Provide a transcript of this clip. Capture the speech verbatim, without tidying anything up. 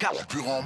Carburant.